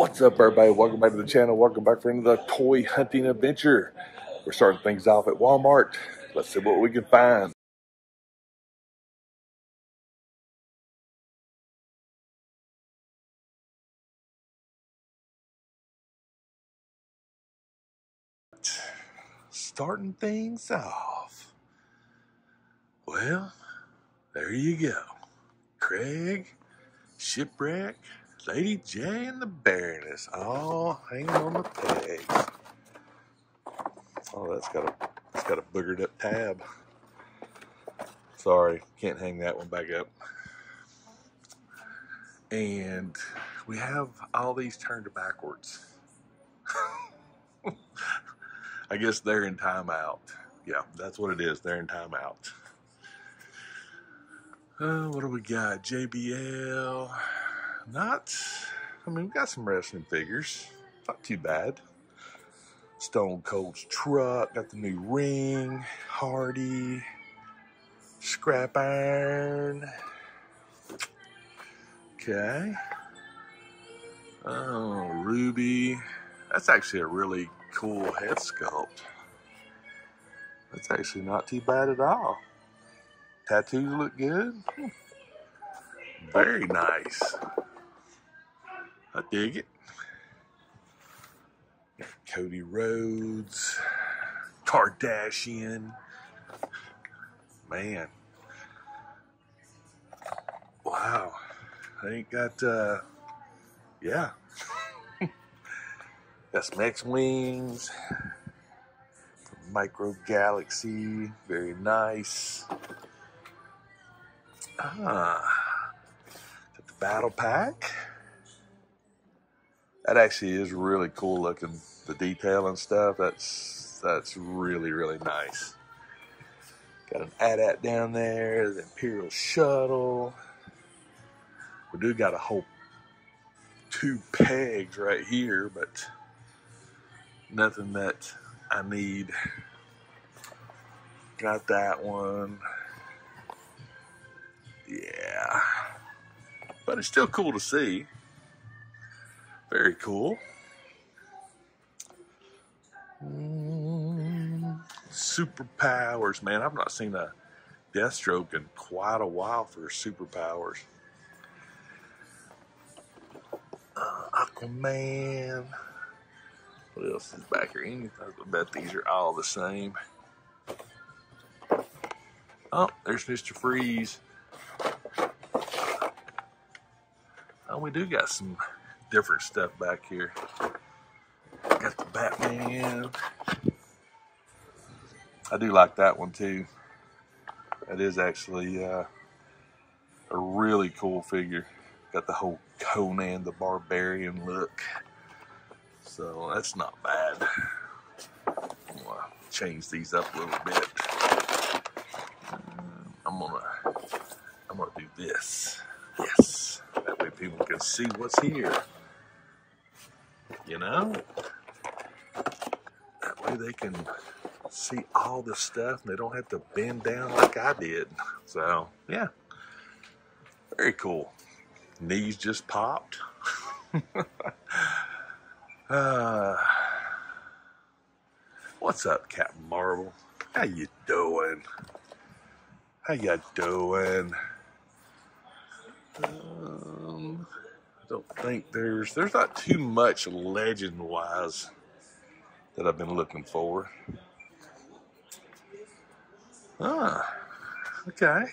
What's up, everybody? Welcome back to the channel. Welcome back for another toy hunting adventure. We're starting things off at Walmart. Let's see what we can find. Starting things off. Well, there you go. Craig, Shipwreck, Lady J, and the Baroness all hanging on the pegs. Oh, that's got a boogered up tab. Sorry, can't hang that one back up. And we have all these turned backwards. I guess they're in timeout. Yeah, that's what it is. They're in timeout. What do we got? JBL. Not. I mean, we got some wrestling figures. Not too bad. Stone Cold's truck. Got the new ring. Hardy. Scrap Iron. Okay. Oh, Ruby. That's actually a really cool head sculpt. That's actually not too bad at all. Tattoos look good. Very nice. I dig it. Cody Rhodes, Kardashian. Man. Wow. I ain't got, yeah. Got some X-Wings, Micro Galaxy, very nice. Ah, got the Battle Pack. That actually is really cool looking, the detail and stuff. That's really, really nice. Got an AT-AT down there, the Imperial Shuttle. We do got a whole two pegs right here, but nothing that I need. Got that one. Yeah. But it's still cool to see. Very cool. Superpowers, man. I've not seen a Deathstroke in quite a while for superpowers. Aquaman. What else is back here? Anything? I bet these are all the same. Oh, there's Mr. Freeze. Oh, we do got some different stuff back here. Got the Batman. I do like that one too. That is actually a really cool figure. Got the whole Conan the Barbarian look. So that's not bad. I'm gonna change these up a little bit. I'm gonna do this. Yes. That way people can see what's here. You know? That way they can see all the stuff and they don't have to bend down like I did. So yeah. Very cool. Knees just popped. What's up, Captain Marvel? How you doing? How you doing? I don't think there's not too much legend-wise that I've been looking for. Ah, okay.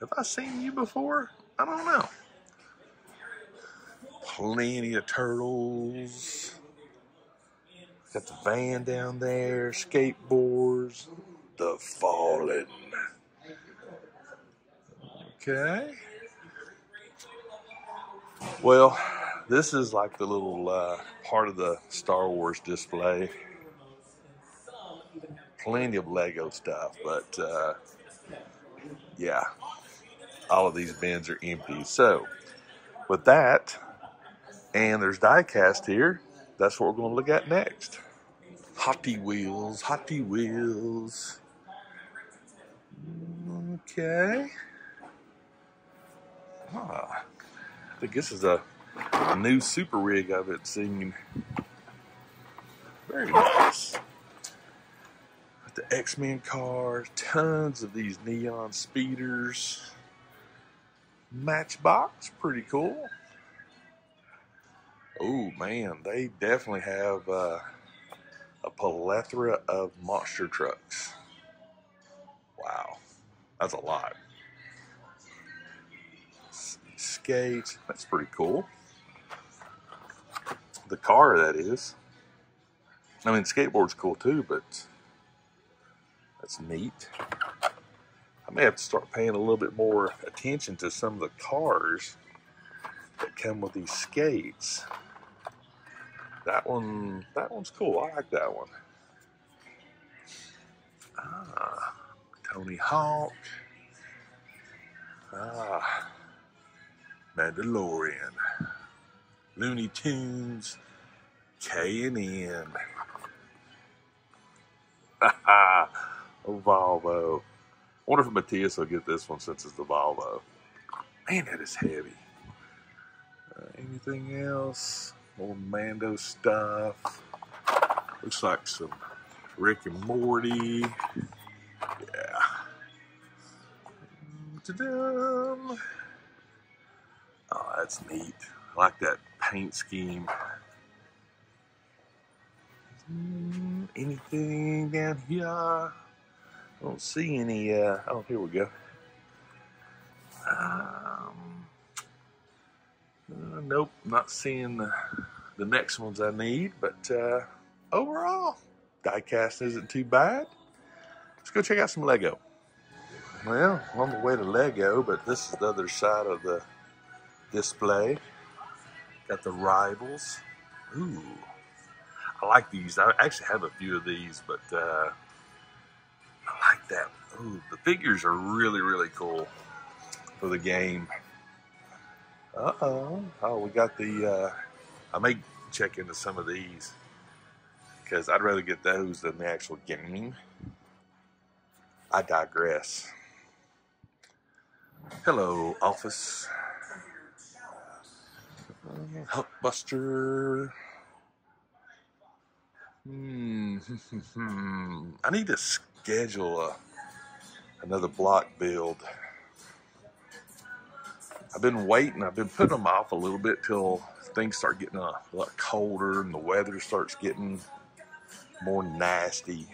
Have I seen you before? I don't know. Plenty of Turtles. Got the van down there, skateboards, the Fallen. Okay. Well, this is like the little part of the Star Wars display. Plenty of Lego stuff, but yeah, all of these bins are empty. So with that, and there's die-cast here. That's what we're going to look at next. Hot Wheels. Okay. Ah, I think this is a a new super rig of it singing. Very nice. With the X-Men cars, tons of these neon speeders. Matchbox, pretty cool. Oh man, they definitely have a plethora of monster trucks. Wow, that's a lot. Skates, that's pretty cool. The car, that is. I mean, skateboard's cool too, but that's neat. I may have to start paying a little bit more attention to some of the cars that come with these skates. That one's cool. I like that one. Ah, Tony Hawk. Ah, Mandalorian. Looney Tunes. K&N. Haha, a Volvo. I wonder if Matthias will get this one since it's the Volvo. Man, that is heavy. Anything else? More Mando stuff. Looks like some Rick and Morty. Yeah. Ta-da! Oh, that's neat. I like that paint scheme. Anything down here? I don't see any, oh, here we go. Nope, not seeing the next ones I need, but overall, diecast isn't too bad. Let's go check out some Lego. Well, I'm on the way to Lego, but this is the other side of the display. Got the Rivals. Ooh, I like these. I actually have a few of these, but I like that. Ooh, the figures are really, really cool for the game. Uh-oh. Oh, we got the, I may check into some of these because I'd rather get those than the actual game. I digress. Hello, Office. Hulkbuster. I need to schedule another block build. I've been waiting. I've been putting them off a little bit till things start getting a lot colder and the weather starts getting more nasty,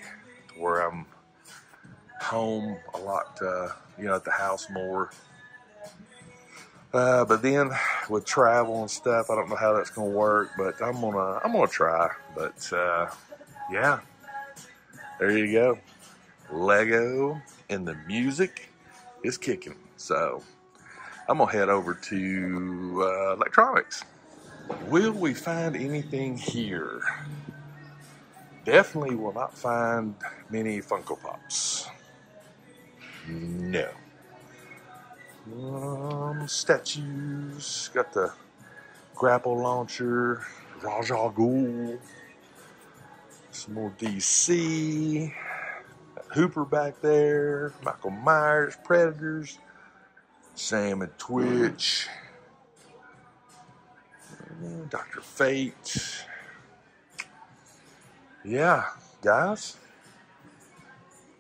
to where I'm home a lot, you know, at the house more. But then with travel and stuff, I don't know how that's gonna work. But I'm gonna try. But yeah, there you go. Lego and the music is kicking. So. I'm going to head over to electronics. Will we find anything here? Definitely will not find many Funko Pops. No. Statues. Got the grapple launcher. Ra's al Ghul. Some more DC. Got Hooper back there. Michael Myers. Predators. Sam and Twitch, Dr. Fate. Yeah, guys,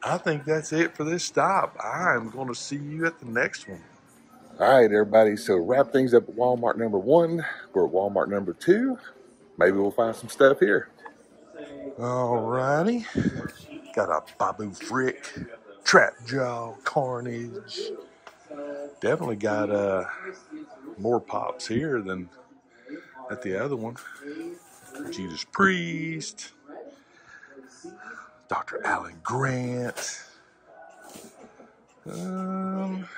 I think that's it for this stop. I'm going to see you at the next one. All right, everybody. So wrap things up at Walmart number 1. We're at Walmart number 2. Maybe we'll find some stuff here. All righty. Got a Babu Frick, Trap Jaw, Carnage. Definitely got more Pops here than at the other one. Jesus Priest, Dr. Alan Grant. Got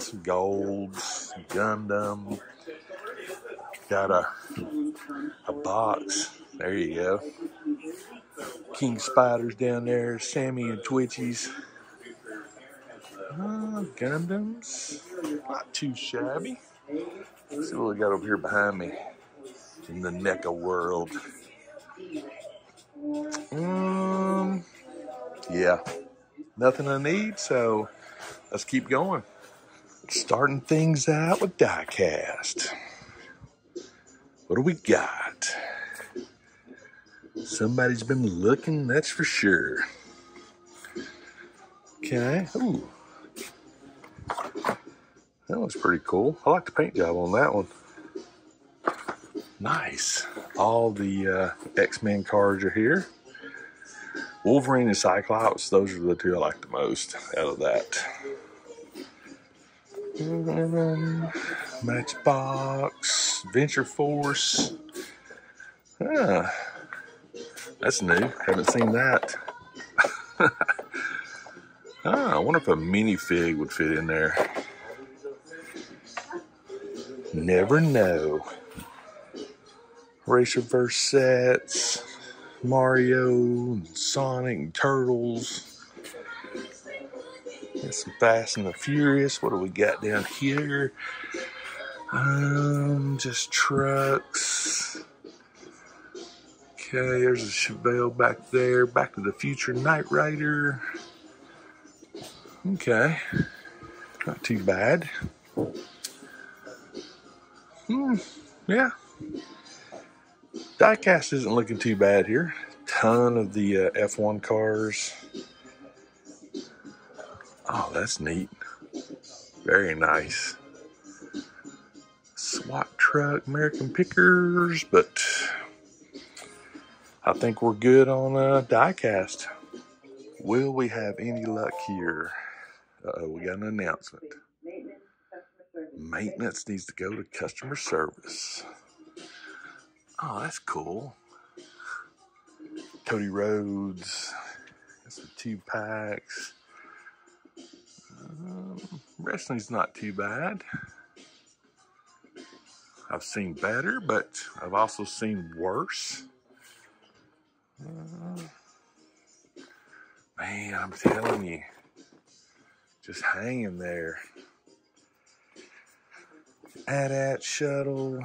some golds, Gundam. Got a box. There you go. King Spiders down there. Sammy and Twitchies. Gundams, not too shabby. Let's see what we got over here behind me in the NECA world. Yeah, nothing I need, so let's keep going. Starting things out with diecast. What do we got? Somebody's been looking, that's for sure. Okay. Ooh. That was pretty cool. I like the paint job on that one. Nice. All the X-Men cards are here. Wolverine and Cyclops, those are the two I like the most out of that. Matchbox, Venture Force. Ah, that's new. Haven't seen that. Ah, I wonder if a minifig would fit in there. Never know. Racerverse sets, Mario, and Sonic, and Turtles. Got some Fast and the Furious. What do we got down here? Just trucks. Okay, there's a Chevelle back there. Back to the Future, Knight Rider. Okay, not too bad. Yeah. Diecast isn't looking too bad here. Ton of the F1 cars. Oh, that's neat. Very nice. SWAT truck, American Pickers, but I think we're good on diecast. Will we have any luck here? Uh-oh, we got an announcement. Maintenance needs to go to customer service. Oh, that's cool. Cody Rhodes. Got some 2-packs. Wrestling's not too bad. I've seen better, but I've also seen worse. Man, I'm telling you. Just hanging there. AT-AT Shuttle.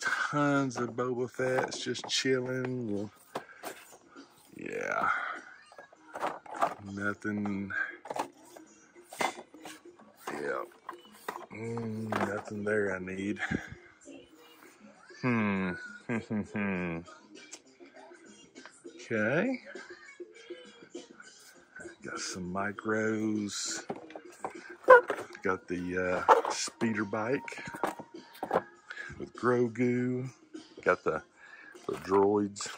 Tons of Boba Fett's just chilling. Yeah. Nothing. Yeah. Nothing there I need. Okay. Got some micros. Got the speeder bike. With Grogu, got the droids.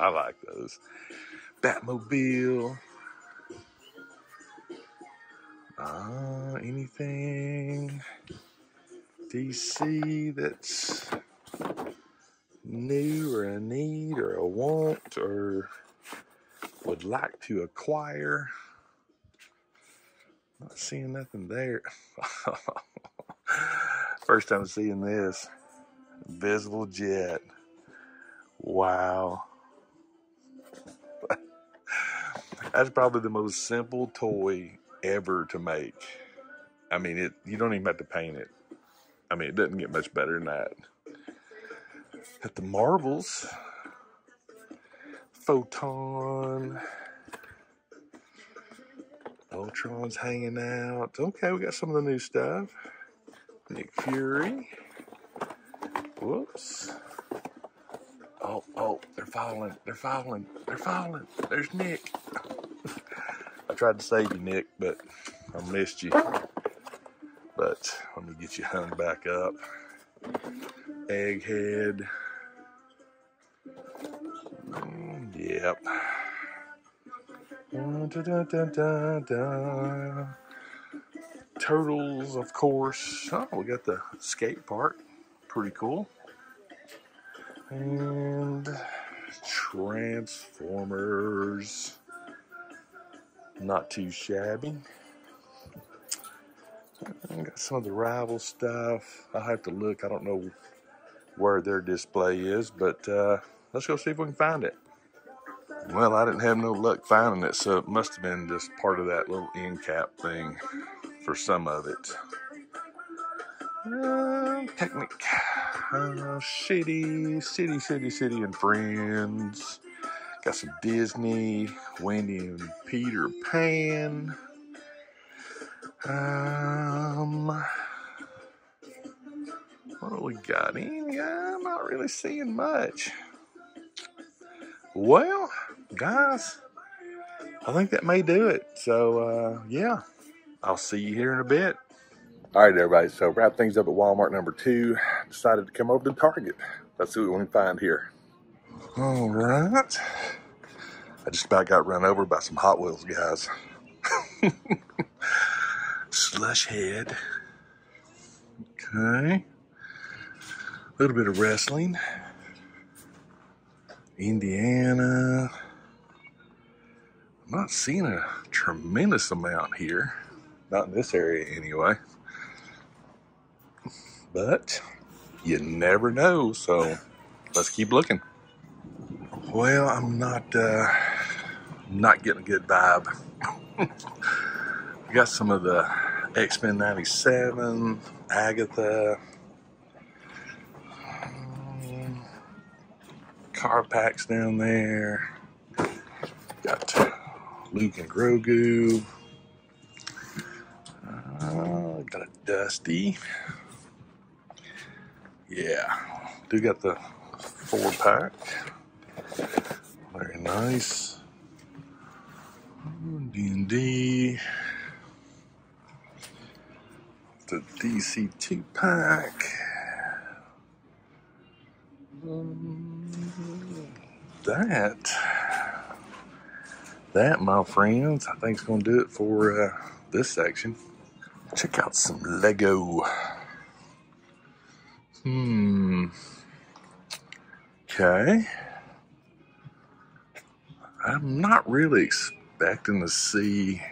I like those. Batmobile. Anything DC that's new or a need or a want or would like to acquire. Not seeing nothing there. First time seeing this. Invisible jet. Wow. That's probably the most simple toy ever to make. I mean, you don't even have to paint it. I mean, it doesn't get much better than that. Got the Marvels. Photon. Ultron's hanging out. Okay, we got some of the new stuff. Nick Fury. Whoops. Oh, they're falling. They're falling. They're falling. There's Nick. I tried to save you, Nick, but I missed you. But let me get you hung back up. Egghead. Yep. Turtles, of course. Oh, we got the skate park. Pretty cool. And Transformers. Not too shabby. I got some of the rival stuff. I'll have to look. I don't know where their display is, but let's go see if we can find it. Well, I didn't have no luck finding it, so it must have been just part of that little end cap thing for some of it. Technic. City and Friends. Got some Disney, Wendy and Peter Pan. What do we got in? Yeah, I'm not really seeing much. Well, guys, I think that may do it. So, yeah, I'll see you here in a bit. All right, everybody. So, wrap things up at Walmart number 2. Decided to come over to Target. Let's see what we can find here. All right. I just about got run over by some Hot Wheels guys. Slush head. Okay. A little bit of wrestling. Indiana. I'm not seeing a tremendous amount here. Not in this area anyway. But you never know, so let's keep looking. Well, I'm not getting a good vibe. We got some of the X-Men 97, Agatha, car packs down there. Got Luke and Grogu. Got a Dusty. Yeah, do got the 4-pack. Very nice. D&D. The DC 2-pack. That, my friends, I think is going to do it for this section. Check out some Lego. Okay. I'm not really expecting to see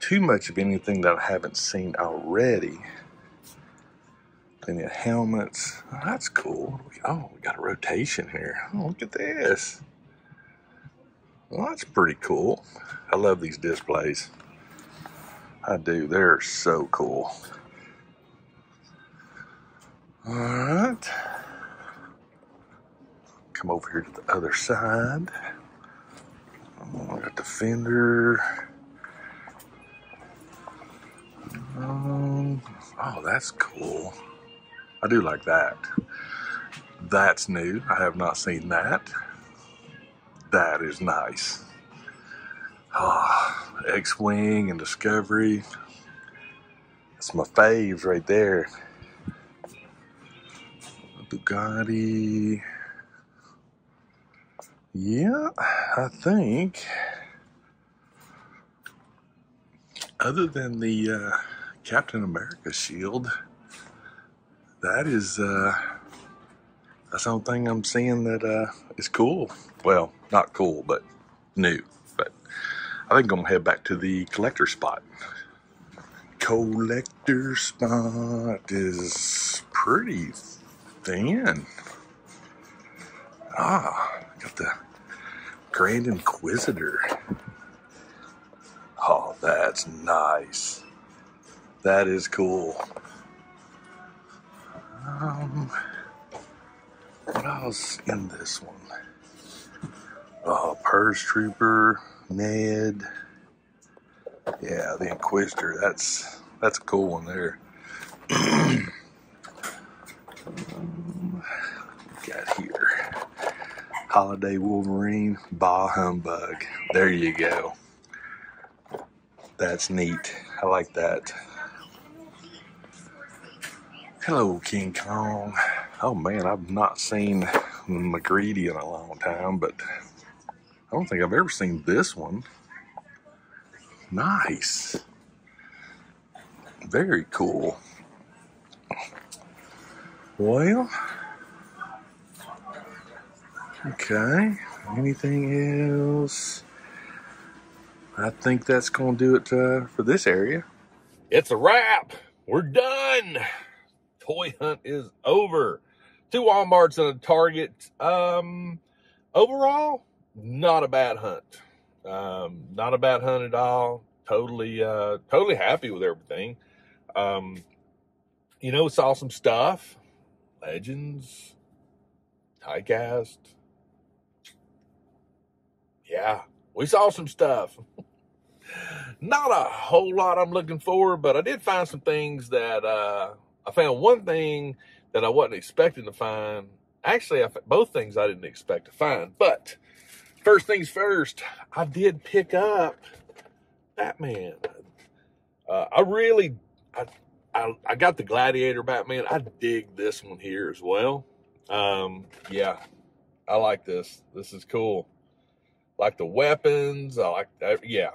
too much of anything that I haven't seen already. Plenty of helmets. Oh, that's cool. Oh, we got a rotation here. Oh, look at this. Well, that's pretty cool. I love these displays. I do. They're so cool. All right. Come over here to the other side. I got the fender. Oh, that's cool. I do like that. That's new. I have not seen that. That is nice. Oh, X-Wing and Discovery. That's my faves right there. Bugatti. Yeah, I think other than the Captain America shield, that is that's the only thing I'm seeing that is cool. Well, not cool, but new. But I think I'm gonna head back to the collector spot. Collector spot is pretty thin. Ah, got the Grand Inquisitor. Oh, that's nice. That is cool. What else in this one? Oh, Purge Trooper, Ned. Yeah, the Inquisitor. That's a cool one there. What we got here? Holiday Wolverine, bah humbug. There you go. That's neat. I like that. Hello, King Kong. Oh man, I've not seen McGreedy in a long time, but I don't think I've ever seen this one. Nice. Very cool. Well, okay. Anything else? I think that's going to do it for this area. It's a wrap. We're done. Toy hunt is over. 2 Walmarts and a Target. Overall, not a bad hunt. Not a bad hunt at all. Totally happy with everything. You know, saw some stuff. Legends. Diecast. Yeah, we saw some stuff. Not a whole lot I'm looking for, but I did find some things that I found one thing that I wasn't expecting to find. Actually, both things I didn't expect to find. But first things first, I did pick up Batman. I got the Gladiator Batman. I dig this one here as well. Yeah, I like this. This is cool. Like the weapons. I like that. Yeah,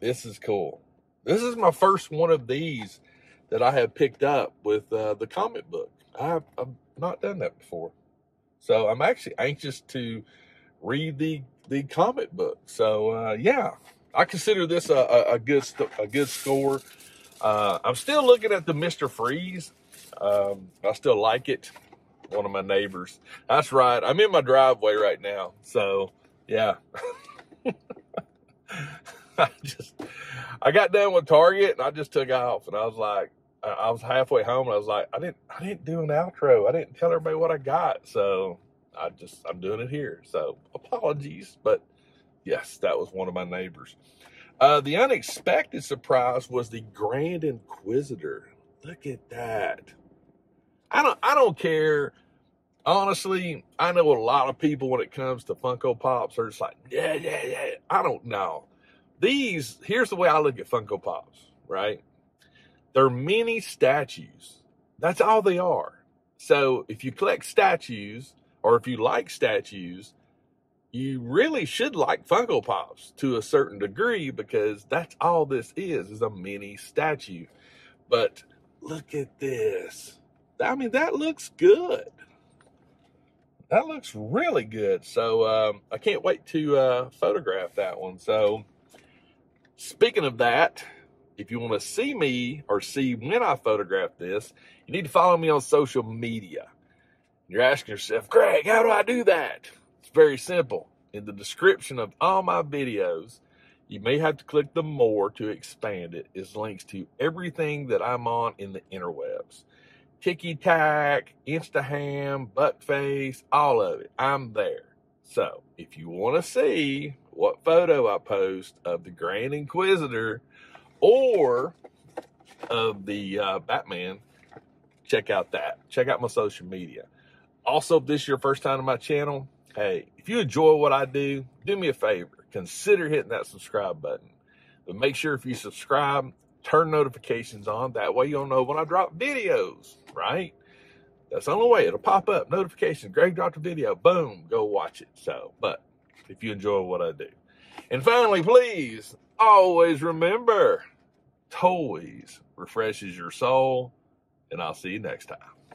this is cool. This is my first one of these that I have picked up with the comic book. I've not done that before. So I'm actually anxious to read the comic book. So, yeah, I consider this a good score. I'm still looking at the Mr. Freeze. I still like it. One of my neighbors. That's right. I'm in my driveway right now. So, yeah. I got done with Target and I just took off, and I was like, I was halfway home and I was like, I didn't do an outro. I didn't tell everybody what I got. So I'm doing it here. So apologies, but yes, that was one of my neighbors. The unexpected surprise was the Grand Inquisitor. Look at that. I don't care. Honestly, I know a lot of people when it comes to Funko Pops are just like, yeah. I don't know. Here's the way I look at Funko Pops, right? They're mini statues. That's all they are. So if you collect statues, or if you like statues, you really should like Funko Pops to a certain degree, because that's all this is a mini statue. But look at this. I mean, that looks good. That looks really good. So I can't wait to photograph that one. So speaking of that, if you want to see me or see when I photograph this, you need to follow me on social media. You're asking yourself, Greg, how do I do that? It's very simple. In the description of all my videos, you may have to click the more to expand it. It's links to everything that I'm on in the interwebs. Tiki Tac, Instaham, Buckface, all of it. I'm there. So if you want to see what photo I post of the Grand Inquisitor or of the Batman, check out that. Check out my social media. Also, if this is your first time to my channel, hey, if you enjoy what I do, do me a favor. Consider hitting that subscribe button. But make sure if you subscribe, turn notifications on. That way you'll know when I drop videos, right? That's the only way. It'll pop up. Notification. Greg dropped a video. Boom. Go watch it. So, but if you enjoy what I do. And finally, please, always remember, toys refreshes your soul. And I'll see you next time.